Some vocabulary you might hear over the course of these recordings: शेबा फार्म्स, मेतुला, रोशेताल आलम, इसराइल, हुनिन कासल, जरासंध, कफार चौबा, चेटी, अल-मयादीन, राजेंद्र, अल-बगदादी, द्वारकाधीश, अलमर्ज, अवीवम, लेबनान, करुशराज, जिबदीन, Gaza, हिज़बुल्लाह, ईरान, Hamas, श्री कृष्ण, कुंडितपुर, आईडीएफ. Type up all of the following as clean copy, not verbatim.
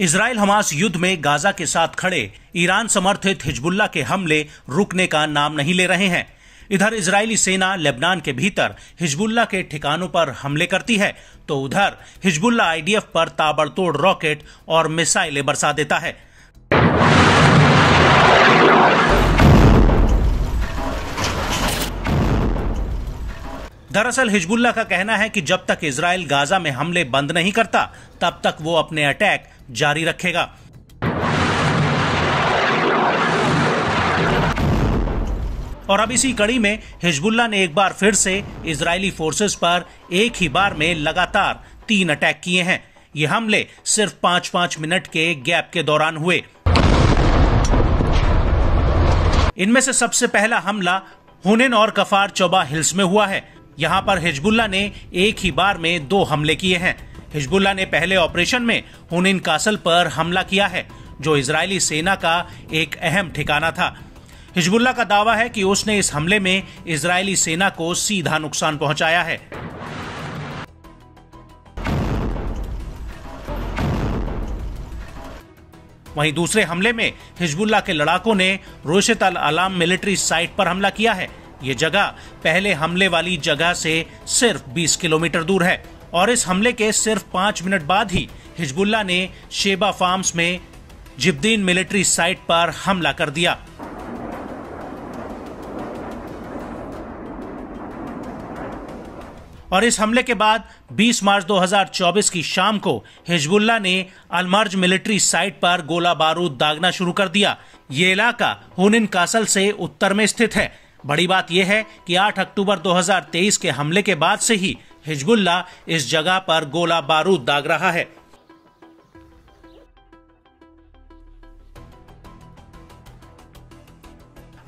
इसराइल Hamas युद्ध में Gaza के साथ खड़े ईरान समर्थित हिज़बुल्लाह के हमले रुकने का नाम नहीं ले रहे हैं। इधर इजरायली सेना लेबनान के भीतर हिज़बुल्लाह के ठिकानों पर हमले करती है तो उधर हिज़बुल्लाह आईडीएफ पर ताबड़तोड़ रॉकेट और मिसाइलें बरसा देता है। दरअसल हिज़बुल्लाह का कहना है कि जब तक इजराइल गाजा में हमले बंद नहीं करता तब तक वो अपने अटैक जारी रखेगा। और अब इसी कड़ी में हिज़बुल्लाह ने एक बार फिर से इजरायली फोर्सेस पर एक ही बार में लगातार 3 अटैक किए हैं। ये हमले सिर्फ 5-5 मिनट के गैप के दौरान हुए। इनमें से सबसे पहला हमला हुनिन और कफार चौबा हिल्स में हुआ है। यहाँ पर हिज़बुल्लाह ने एक ही बार में 2 हमले किए हैं। हिज़बुल्लाह ने पहले ऑपरेशन में हुनिन कासल पर हमला किया है जो इजरायली सेना का एक अहम ठिकाना था। हिज़बुल्लाह का दावा है कि उसने इस हमले में इजरायली सेना को सीधा नुकसान पहुंचाया है। वहीं दूसरे हमले में हिज़बुल्लाह के लड़ाकों ने रोशेताल आलम मिलिट्री साइट पर हमला किया है। ये जगह पहले हमले वाली जगह से सिर्फ 20 किलोमीटर दूर है और इस हमले के सिर्फ 5 मिनट बाद ही हिज़बुल्लाह ने शेबा फार्म्स में जिबदीन मिलिट्री साइट पर हमला कर दिया। और इस हमले के बाद 20 मार्च 2024 की शाम को हिज़बुल्लाह ने अलमर्ज मिलिट्री साइट पर गोला बारूद दागना शुरू कर दिया। ये इलाका हुनिन कासल से उत्तर में स्थित है। बड़ी बात यह है कि 8 अक्टूबर 2023 के हमले के बाद से ही हिज़बुल्लाह इस जगह पर गोला बारूद दाग रहा है।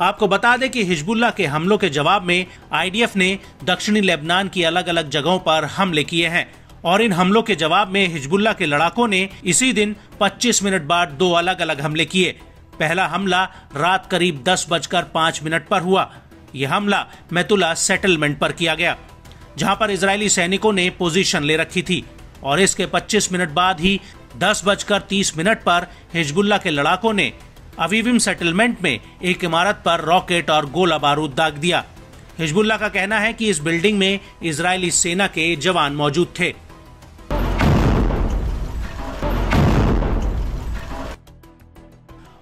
आपको बता दें कि हिज़बुल्लाह के हमलों के जवाब में आईडीएफ ने दक्षिणी लेबनान की अलग अलग जगहों पर हमले किए हैं और इन हमलों के जवाब में हिज़बुल्लाह के लड़ाकों ने इसी दिन 25 मिनट बाद 2 अलग अलग हमले किए। पहला हमला रात करीब 10:05 पर हुआ। यह हमला मेतुला सेटलमेंट पर किया गया जहां पर इजरायली सैनिकों ने पोजीशन ले रखी थी और इसके 25 मिनट बाद ही 10:30 पर हिज़बुल्लाह के लड़ाकों ने अवीवम सेटलमेंट में एक इमारत पर रॉकेट और गोला बारूद दाग दिया। हिज़बुल्लाह का कहना है कि इस बिल्डिंग में इजरायली सेना के जवान मौजूद थे।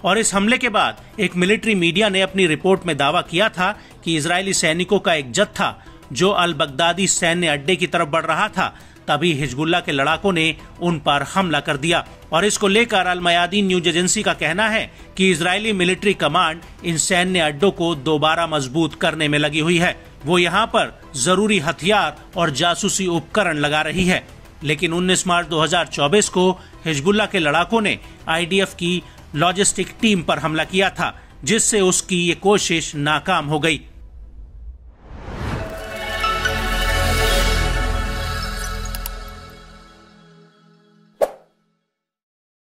और इस हमले के बाद एक मिलिट्री मीडिया ने अपनी रिपोर्ट में दावा किया था कि इजरायली सैनिकों का एक जत्था जो अल-बगदादी सैन्य अड्डे की तरफ बढ़ रहा था तभी हिज़बुल्लाह के लड़ाकों ने उन पर हमला कर दिया। और इसको लेकर अल-मयादीन न्यूज एजेंसी का कहना है कि इजरायली मिलिट्री कमांड इन सैन्य अड्डों को दोबारा मजबूत करने में लगी हुई है। वो यहाँ पर जरूरी हथियार और जासूसी उपकरण लगा रही है। लेकिन 19 मार्च 2024 को हिज़बुल्लाह के लड़ाकों ने आईडीएफ की लॉजिस्टिक टीम पर हमला किया था जिससे उसकी ये कोशिश नाकाम हो गई।